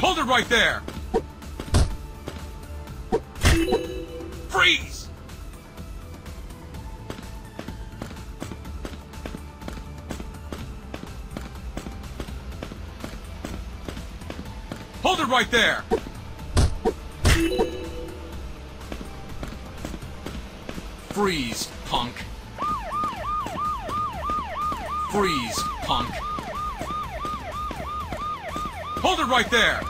Hold it right there! Freeze! Hold it right there! Freeze, punk. Freeze, punk. Hold it right there!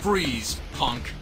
Freeze, punk.